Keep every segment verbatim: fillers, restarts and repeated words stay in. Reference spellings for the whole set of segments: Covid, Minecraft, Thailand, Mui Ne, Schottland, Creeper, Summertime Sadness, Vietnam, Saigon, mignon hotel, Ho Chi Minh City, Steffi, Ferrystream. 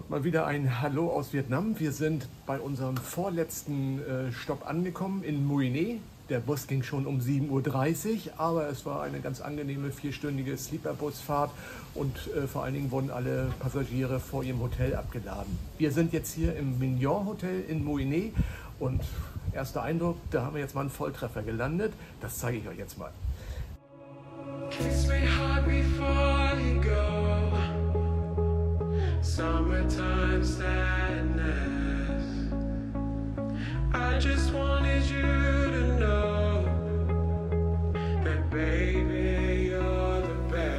Und mal wieder ein Hallo aus Vietnam. Wir sind bei unserem vorletzten äh, Stopp angekommen in Mui Ne. Der Bus ging schon um sieben Uhr dreißig, aber es war eine ganz angenehme vierstündige Sleeper-Busfahrt und äh, vor allen Dingen wurden alle Passagiere vor ihrem Hotel abgeladen. Wir sind jetzt hier im Mignon Hotel in Mui Ne und erster Eindruck, da haben wir jetzt mal einen Volltreffer gelandet. Das zeige ich euch jetzt mal. Kiss me hard before you go. Summertime sadness. I just wanted you to know that baby you're the best.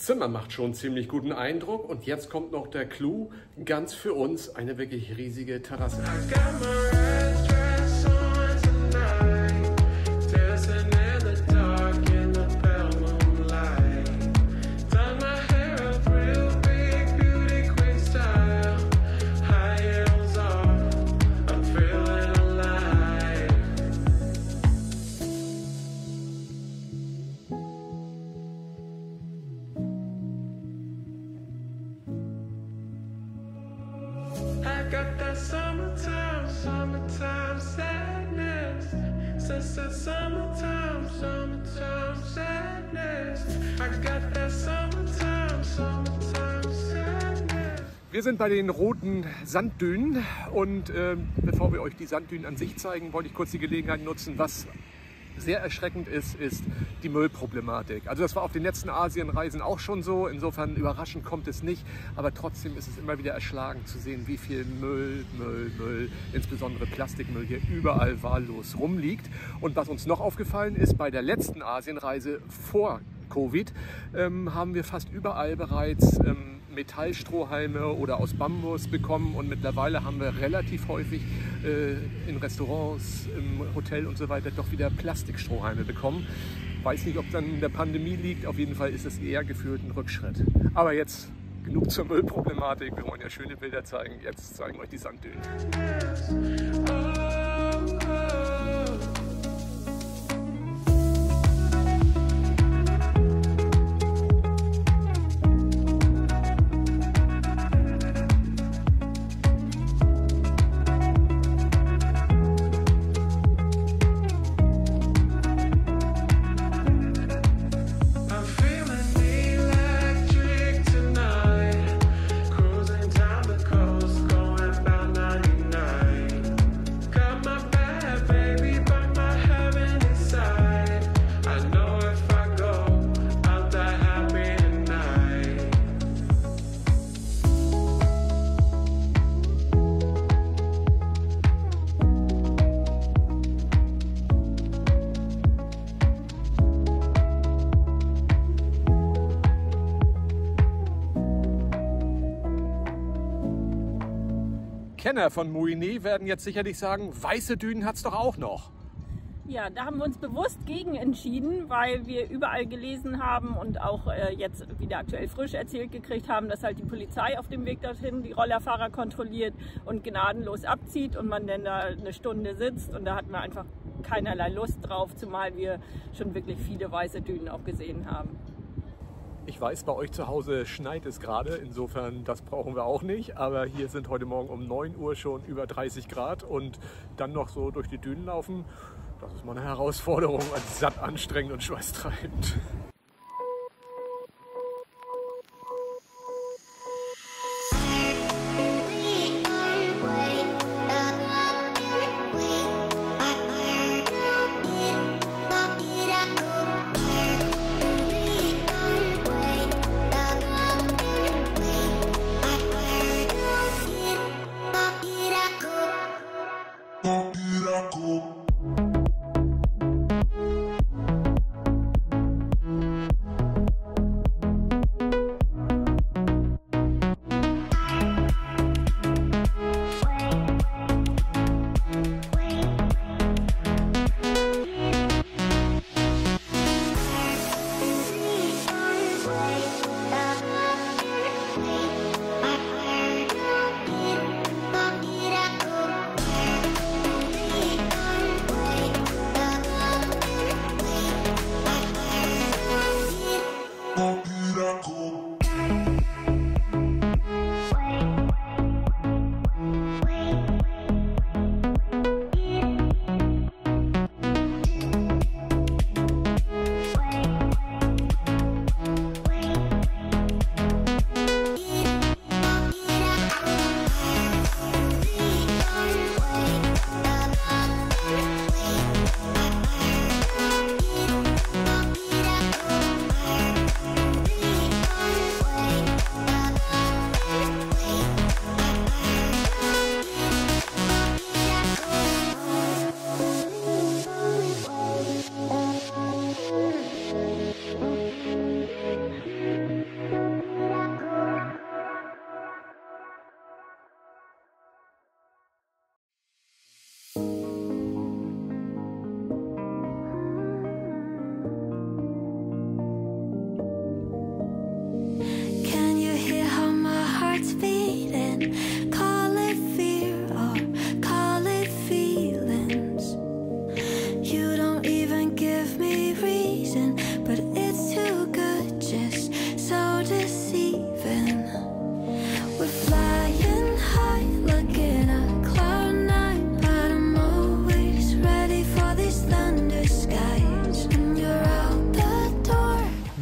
Zimmer macht schon einen ziemlich guten Eindruck und jetzt kommt noch der Clou, ganz für uns eine wirklich riesige Terrasse. Wir sind bei den roten Sanddünen und äh, bevor wir euch die Sanddünen an sich zeigen, wollte ich kurz die Gelegenheit nutzen, was sehr erschreckend ist, ist die Müllproblematik. Also das war auf den letzten Asienreisen auch schon so, insofern überraschend kommt es nicht, aber trotzdem ist es immer wieder erschlagend zu sehen, wie viel Müll, Müll, Müll, insbesondere Plastikmüll hier überall wahllos rumliegt. Und was uns noch aufgefallen ist, bei der letzten Asienreise vor Covid ähm, haben wir fast überall bereits ähm, Metallstrohhalme oder aus Bambus bekommen und mittlerweile haben wir relativ häufig äh, in Restaurants, im Hotel und so weiter doch wieder Plastikstrohhalme bekommen. Weiß nicht, ob es an der Pandemie liegt, auf jeden Fall ist es eher gefühlt ein Rückschritt. Aber jetzt genug zur Müllproblematik, wir wollen ja schöne Bilder zeigen, jetzt zeigen wir euch die Sanddünen. Kenner von Mui Ne werden jetzt sicherlich sagen, weiße Dünen hat es doch auch noch. Ja, da haben wir uns bewusst gegen entschieden, weil wir überall gelesen haben und auch äh, jetzt wieder aktuell frisch erzählt gekriegt haben, dass halt die Polizei auf dem Weg dorthin die Rollerfahrer kontrolliert und gnadenlos abzieht und man dann da eine Stunde sitzt und da hatten wir einfach keinerlei Lust drauf, zumal wir schon wirklich viele weiße Dünen auch gesehen haben. Ich weiß, bei euch zu Hause schneit es gerade, insofern das brauchen wir auch nicht, aber hier sind heute Morgen um neun Uhr schon über dreißig Grad und dann noch so durch die Dünen laufen, das ist mal eine Herausforderung, als satt anstrengend und schweißtreibend. Thank you.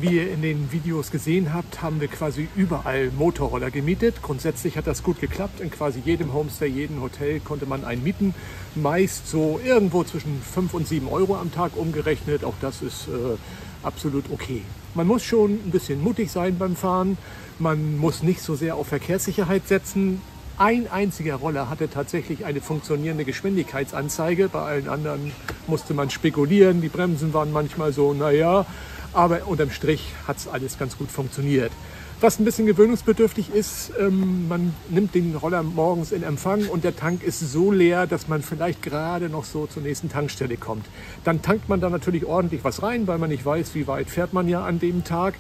Wie ihr in den Videos gesehen habt, haben wir quasi überall Motorroller gemietet. Grundsätzlich hat das gut geklappt. In quasi jedem Homestay, jedem Hotel konnte man einen mieten. Meist so irgendwo zwischen fünf und sieben Euro am Tag umgerechnet. Auch das ist äh, absolut okay. Man muss schon ein bisschen mutig sein beim Fahren. Man muss nicht so sehr auf Verkehrssicherheit setzen. Ein einziger Roller hatte tatsächlich eine funktionierende Geschwindigkeitsanzeige. Bei allen anderen musste man spekulieren. Die Bremsen waren manchmal so, naja. Aber unterm Strich hat es alles ganz gut funktioniert. Was ein bisschen gewöhnungsbedürftig ist, ähm, man nimmt den Roller morgens in Empfang und der Tank ist so leer, dass man vielleicht gerade noch so zur nächsten Tankstelle kommt. Dann tankt man da natürlich ordentlich was rein, weil man nicht weiß, wie weit fährt man ja an dem Tag.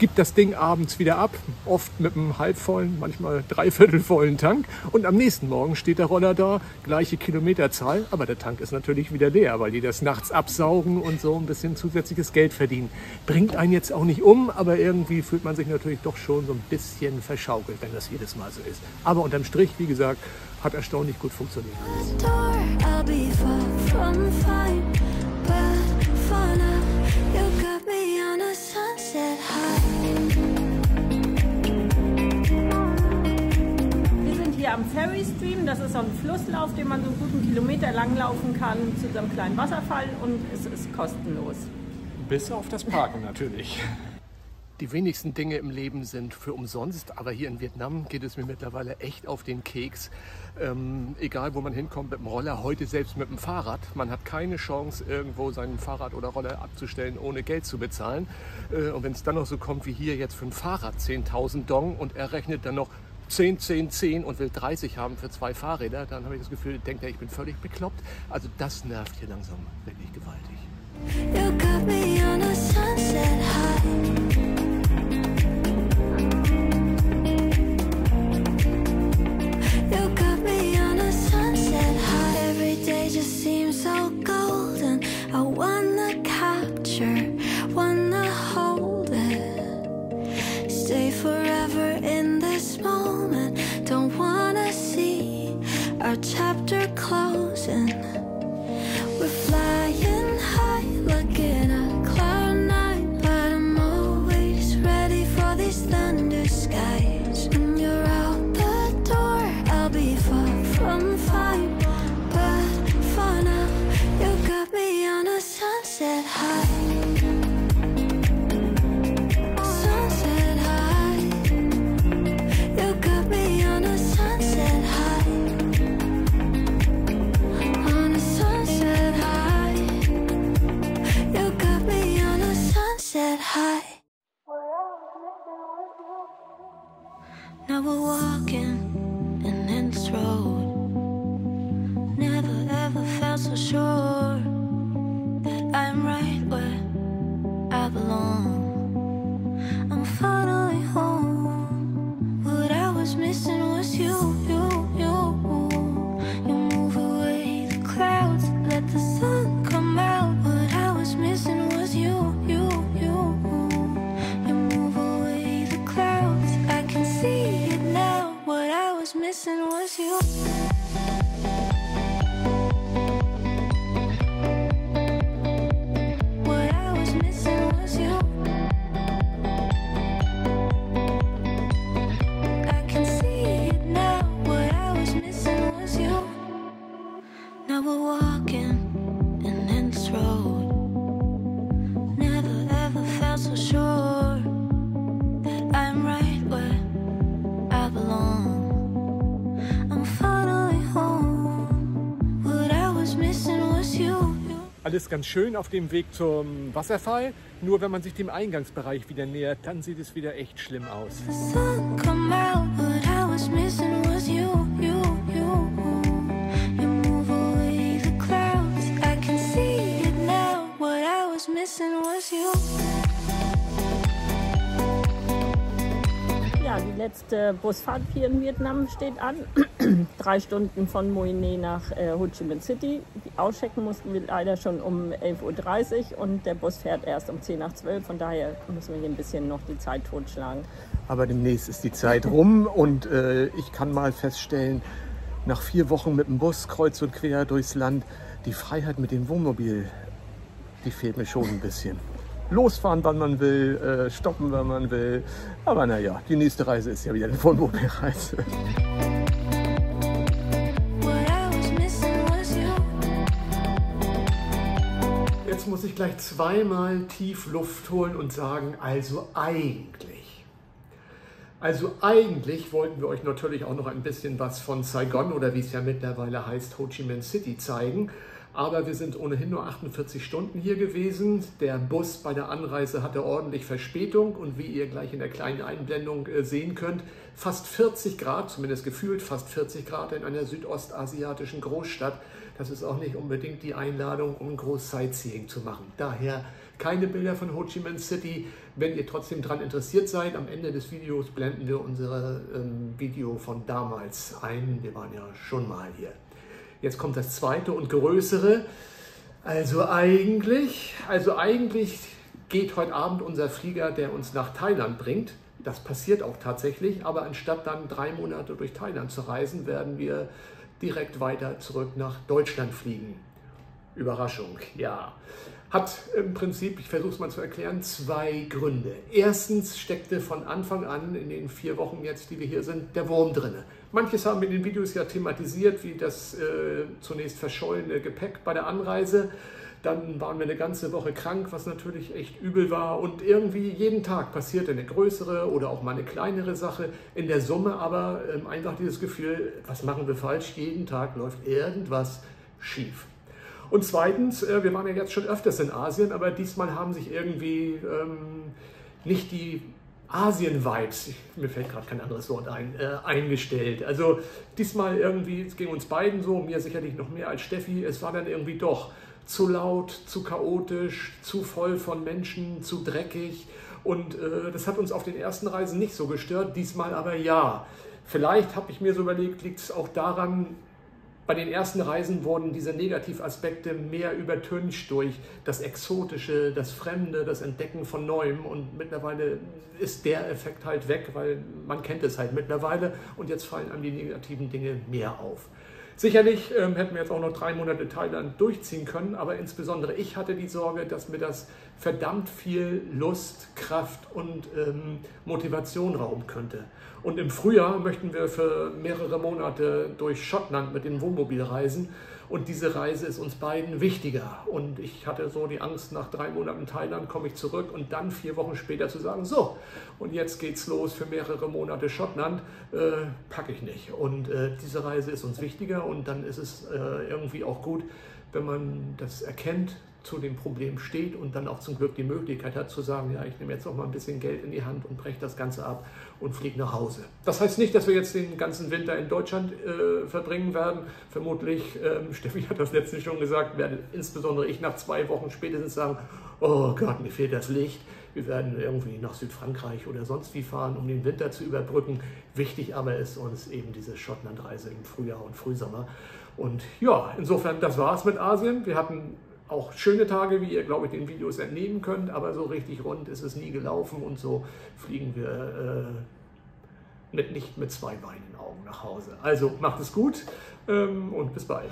Gibt das Ding abends wieder ab, oft mit einem halbvollen, manchmal dreiviertel vollen Tank. Und am nächsten Morgen steht der Roller da, gleiche Kilometerzahl, aber der Tank ist natürlich wieder leer, weil die das nachts absaugen und so ein bisschen zusätzliches Geld verdienen. Bringt einen jetzt auch nicht um, aber irgendwie fühlt man sich natürlich doch schon so ein bisschen verschaukelt, wenn das jedes Mal so ist. Aber unterm Strich, wie gesagt, hat erstaunlich gut funktioniert. Am Ferrystream, das ist so ein Flusslauf, den man so einen guten Kilometer lang laufen kann, zu so einem kleinen Wasserfall, und es ist kostenlos. Bis auf das Parken natürlich. Die wenigsten Dinge im Leben sind für umsonst, aber hier in Vietnam geht es mir mittlerweile echt auf den Keks. Ähm, egal wo man hinkommt mit dem Roller, heute selbst mit dem Fahrrad. Man hat keine Chance, irgendwo sein Fahrrad oder Roller abzustellen, ohne Geld zu bezahlen. Äh, und wenn es dann noch so kommt wie hier jetzt für ein Fahrrad, zehntausend Dong, und er rechnet dann noch zehn, zehn, zehn und will dreißig haben für zwei Fahrräder, dann habe ich das Gefühl, denkt er, ich bin völlig bekloppt. Also das nervt hier langsam wirklich gewaltig. Chapter closing. We're flying high, looking at cloud nine, but I'm always ready for these thunder skies. When you're out the door, I'll be far from fine, but for now, you got me on a sunset high. Sunset high. You got me on a sunset high. Now we're walking and in this road, never ever felt so sure that I'm right where I belong. I'm finally home. What I was missing was you, you, you. You move away the clouds, let the sun come out. What I was missing was you, you, you. You move away the clouds, I can see. Missing was you. What I was missing was you. I can see it now. What I was missing was you. Now we're walking and in this road, never ever felt so sure that I'm right where I belong. Alles ganz schön auf dem Weg zum Wasserfall, nur wenn man sich dem Eingangsbereich wieder nähert, dann sieht es wieder echt schlimm aus. Ja, die letzte Busfahrt hier in Vietnam steht an. Drei Stunden von Mui Ne nach äh, Ho Chi Minh City. Auschecken mussten wir leider schon um elf Uhr dreißig und der Bus fährt erst um zehn nach zwölf. Von daher müssen wir hier ein bisschen noch die Zeit totschlagen. Aber demnächst ist die Zeit rum und äh, ich kann mal feststellen, nach vier Wochen mit dem Bus kreuz und quer durchs Land, die Freiheit mit dem Wohnmobil, die fehlt mir schon ein bisschen. losfahren, wann man will, äh, stoppen, wann man will. Aber naja, die nächste Reise ist ja wieder eine Wohnmobilreise. Jetzt muss ich gleich zweimal tief Luft holen und sagen, also eigentlich. Also eigentlich wollten wir euch natürlich auch noch ein bisschen was von Saigon oder wie es ja mittlerweile heißt, Ho Chi Minh City zeigen. Aber wir sind ohnehin nur achtundvierzig Stunden hier gewesen. Der Bus bei der Anreise hatte ordentlich Verspätung und wie ihr gleich in der kleinen Einblendung sehen könnt, fast vierzig Grad, zumindest gefühlt fast vierzig Grad in einer südostasiatischen Großstadt. Das ist auch nicht unbedingt die Einladung, um groß Sightseeing zu machen. Daher keine Bilder von Ho Chi Minh City. Wenn ihr trotzdem daran interessiert seid, am Ende des Videos blenden wir unser ähm, Video von damals ein. Wir waren ja schon mal hier. Jetzt kommt das zweite und größere. Also eigentlich, also eigentlich geht heute Abend unser Flieger, der uns nach Thailand bringt. Das passiert auch tatsächlich, aber anstatt dann drei Monate durch Thailand zu reisen, werden wir direkt weiter zurück nach Deutschland fliegen. Überraschung, ja. Hat im Prinzip, ich versuche es mal zu erklären, zwei Gründe. Erstens steckte von Anfang an in den vier Wochen jetzt, die wir hier sind, der Wurm drin. Manches haben wir in den Videos ja thematisiert, wie das äh, zunächst verschollene Gepäck bei der Anreise. Dann waren wir eine ganze Woche krank, was natürlich echt übel war. Und irgendwie jeden Tag passierte eine größere oder auch mal eine kleinere Sache. In der Summe aber äh, einfach dieses Gefühl, was machen wir falsch? Jeden Tag läuft irgendwas schief. Und zweitens, wir waren ja jetzt schon öfters in Asien, aber diesmal haben sich irgendwie ähm, nicht die Asien-Vibes, mir fällt gerade kein anderes Wort ein, äh, eingestellt. Also diesmal irgendwie, es ging uns beiden so, mir sicherlich noch mehr als Steffi, es war dann irgendwie doch zu laut, zu chaotisch, zu voll von Menschen, zu dreckig. Und äh, das hat uns auf den ersten Reisen nicht so gestört, diesmal aber ja. Vielleicht habe ich mir so überlegt, liegt es auch daran, bei den ersten Reisen wurden diese Negativaspekte mehr übertüncht durch das Exotische, das Fremde, das Entdecken von Neuem. Und mittlerweile ist der Effekt halt weg, weil man kennt es halt mittlerweile. Und jetzt fallen einem die negativen Dinge mehr auf. Sicherlich ähm, hätten wir jetzt auch noch drei Monate Thailand durchziehen können, aber insbesondere ich hatte die Sorge, dass mir das verdammt viel Lust, Kraft und ähm, Motivation rauben könnte. Und im Frühjahr möchten wir für mehrere Monate durch Schottland mit dem Wohnmobil reisen und diese Reise ist uns beiden wichtiger. Und ich hatte so die Angst, nach drei Monaten Thailand komme ich zurück und dann vier Wochen später zu sagen, so, und jetzt geht's los für mehrere Monate Schottland, äh, packe ich nicht. Und äh, diese Reise ist uns wichtiger. Und dann ist es äh, irgendwie auch gut, wenn man das erkennt, zu dem Problem steht und dann auch zum Glück die Möglichkeit hat zu sagen, ja, ich nehme jetzt auch mal ein bisschen Geld in die Hand und breche das Ganze ab und fliege nach Hause. Das heißt nicht, dass wir jetzt den ganzen Winter in Deutschland äh, verbringen werden. Vermutlich, ähm, Steffi hat das letztens schon gesagt, werde insbesondere ich nach zwei Wochen spätestens sagen, oh Gott, mir fehlt das Licht. Wir werden irgendwie nach Südfrankreich oder sonst wie fahren, um den Winter zu überbrücken. Wichtig aber ist uns eben diese Schottlandreise im Frühjahr und Frühsommer. Und ja, insofern, das war's mit Asien. Wir hatten auch schöne Tage, wie ihr, glaube ich, den Videos entnehmen könnt. Aber so richtig rund ist es nie gelaufen. Und so fliegen wir äh, mit, nicht mit zwei Beinen in den Augen nach Hause. Also macht es gut ähm, und bis bald.